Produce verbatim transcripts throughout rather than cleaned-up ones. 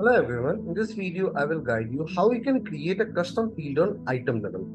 Hello everyone, in this video I will guide you how you can create a custom field on item level.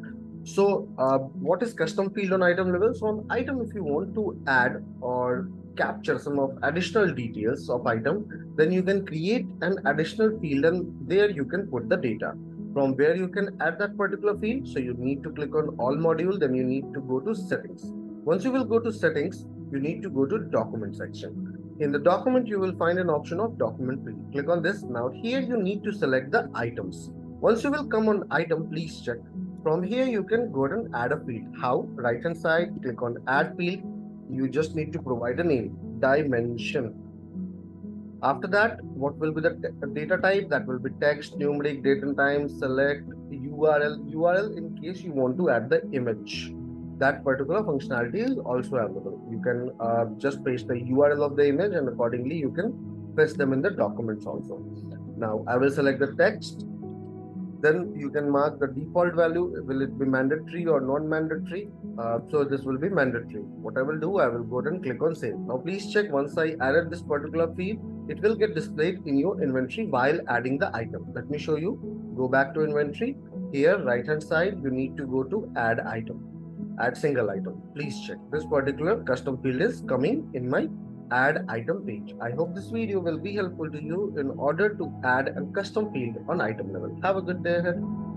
So uh, what is custom field on item level? So on item, if you want to add or capture some of additional details of item, then you can create an additional field and there you can put the data from where you can add that particular field. So you need to click on all module, then you need to go to settings. Once you will go to settings, you need to go to document section. In the document, you will find an option of document field. Click on this. Now here you need to select the items. Once you will come on item, please check. From here, you can go ahead and add a field. How? Right hand side, click on add field. You just need to provide a name, dimension. After that, what will be the data type? That will be text, numeric, date and time, select, U R L. U R L in case you want to add the image. That particular functionality is also available. You can uh, just paste the U R L of the image and accordingly you can paste them in the documents also. Now I will select the text. Then you can mark the default value. Will it be mandatory or non-mandatory? Uh, so this will be mandatory. What I will do, I will go ahead and click on save. Now please check, once I added this particular field, it will get displayed in your inventory while adding the item. Let me show you. Go back to inventory. Here, right hand side, you need to go to add item. Add single item. Please check. This particular custom field is coming in my add item page. I hope this video will be helpful to you in order to add a custom field on item level. Have a good day ahead.